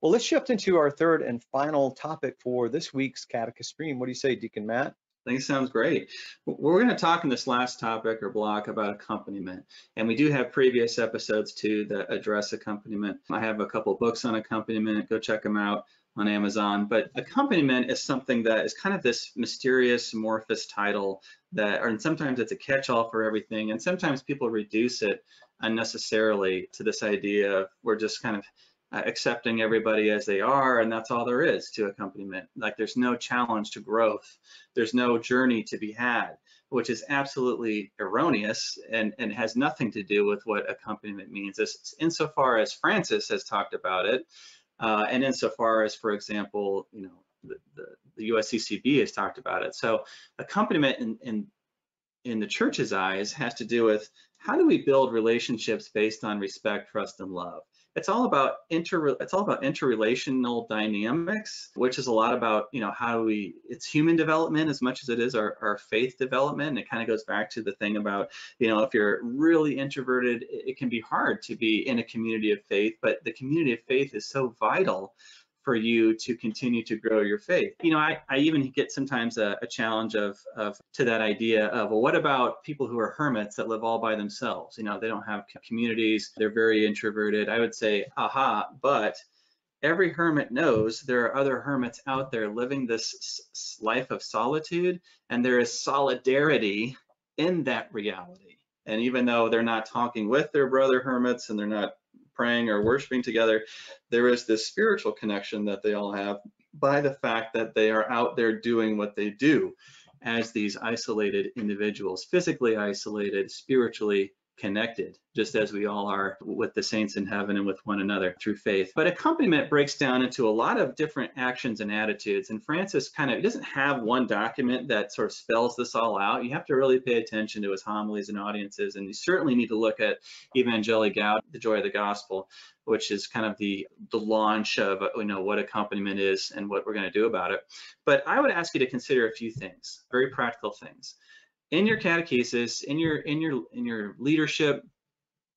Well, let's shift into our third and final topic for this week's Catechist Stream. What do you say, Deacon Matt? I think it sounds great. We're going to talk in this last topic or block about accompaniment, and we do have previous episodes too that address accompaniment. I have a couple books on accompaniment. Go check them out on Amazon. But accompaniment is something that is kind of this mysterious, amorphous title that, and sometimes it's a catch-all for everything, and sometimes people reduce it unnecessarily to this idea of we're just kind of accepting everybody as they are, and that's all there is to accompaniment. Like, there's no challenge to growth, there's no journey to be had, which is absolutely erroneous and has nothing to do with what accompaniment means. It's insofar as Francis has talked about it, and insofar as, for example, you know, the USCCB has talked about it. So accompaniment in the church's eyes has to do with how do we build relationships based on respect, trust, and love. It's all about interrelational dynamics, which is a lot about, you know, how we, it's human development as much as it is our faith development. And it kind of goes back to the thing about, you know, if you're really introverted, it can be hard to be in a community of faith, but the community of faith is so vital for you to continue to grow your faith. You know, I even get sometimes a challenge to that idea of, well, what about people who are hermits that live all by themselves? You know, they don't have communities, they're very introverted. I would say, aha, but every hermit knows there are other hermits out there living this life of solitude, and there is solidarity in that reality. And even though they're not talking with their brother hermits and they're not praying or worshiping together, there is this spiritual connection that they all have by the fact that they are out there doing what they do as these isolated individuals, physically isolated, spiritually connected, just as we all are with the saints in heaven and with one another through faith. But accompaniment breaks down into a lot of different actions and attitudes. And Francis kind of doesn't have one document that sort of spells this all out. You have to really pay attention to his homilies and audiences. And you certainly need to look at Evangelii Gaudium, The Joy of the Gospel, which is kind of the launch of, you know, what accompaniment is and what we're going to do about it. But I would ask you to consider a few things, very practical things. In your catechesis, in your leadership,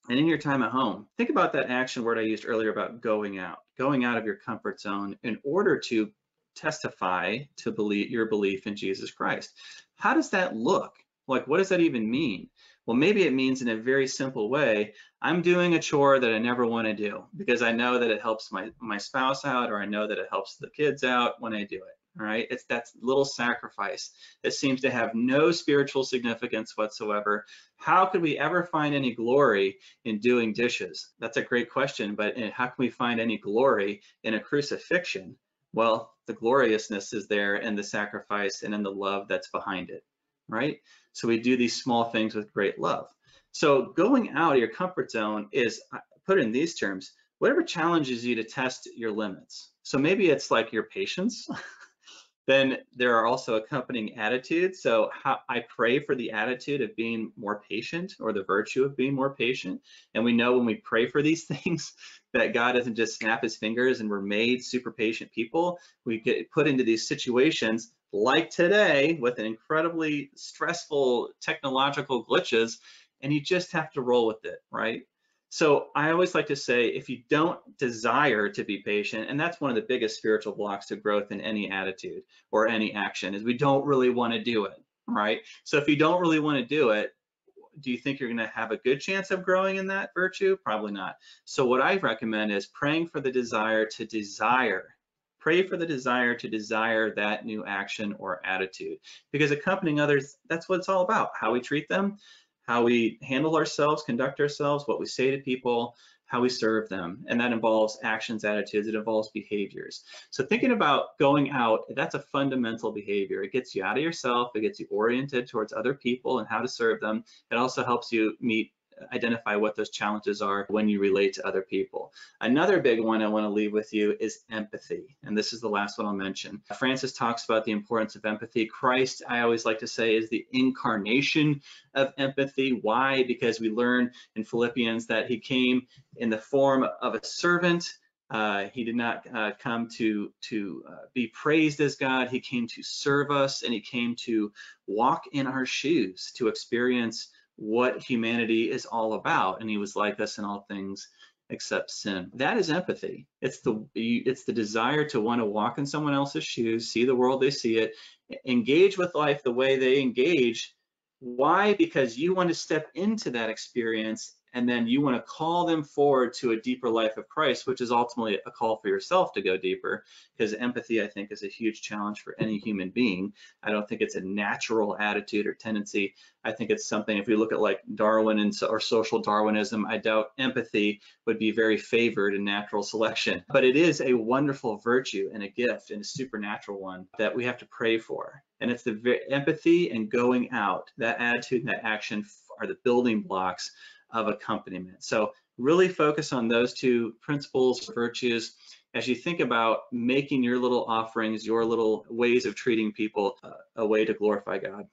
and in your time at home, think about that action word I used earlier about going out of your comfort zone in order to testify to your belief in Jesus Christ. How does that look? Like, what does that even mean? Well, maybe it means in a very simple way, I'm doing a chore that I never want to do because I know that it helps my spouse out, or I know that it helps the kids out when I do it. All right, it's that little sacrifice that seems to have no spiritual significance whatsoever. How could we ever find any glory in doing dishes? That's a great question, but how can we find any glory in a crucifixion? Well, the gloriousness is there in the sacrifice and in the love that's behind it, right? So we do these small things with great love. So going out of your comfort zone is, put in these terms, whatever challenges you to test your limits. So maybe it's like your patience. Then there are also accompanying attitudes. So how, I pray for the attitude of being more patient, or the virtue of being more patient. And we know when we pray for these things that God doesn't just snap his fingers and we're made super patient people. We get put into these situations like today with an incredibly stressful technological glitches, and you just have to roll with it, right? So I always like to say, if you don't desire to be patient, and that's one of the biggest spiritual blocks to growth in any attitude or any action, is we don't really want to do it, right? So if you don't really want to do it, do you think you're going to have a good chance of growing in that virtue? Probably not. So what I recommend is praying for the desire to desire. Pray for the desire to desire that new action or attitude, because accompanying others, that's what it's all about, how we treat them, how we handle ourselves, conduct ourselves, what we say to people, how we serve them. And that involves actions, attitudes, it involves behaviors. So thinking about going out, that's a fundamental behavior. It gets you out of yourself, it gets you oriented towards other people and how to serve them. It also helps you identify what those challenges are when you relate to other people. Another big one I want to leave with you is empathy. And this is the last one I'll mention. Francis talks about the importance of empathy. Christ, I always like to say, is the incarnation of empathy. Why? Because we learn in Philippians that he came in the form of a servant. He did not come to be praised as God. He came to serve us, and he came to walk in our shoes, to experience what humanity is all about, and he was like us in all things accept sin. That is empathy. It's the desire to want to walk in someone else's shoes, see the world they see it, engage with life the way they engage. Why? Because you want to step into that experience, and then you want to call them forward to a deeper life of Christ, which is ultimately a call for yourself to go deeper, because empathy, I think, is a huge challenge for any human being. I don't think it's a natural attitude or tendency. I think it's something, if we look at like Darwin and or social Darwinism, I doubt empathy would be very favored in natural selection. But it is a wonderful virtue and a gift and a supernatural one that we have to pray for. And it's the empathy and going out, that attitude and that action are the building blocks of accompaniment. So really focus on those two principles, virtues, as you think about making your little offerings, your little ways of treating people a way to glorify God.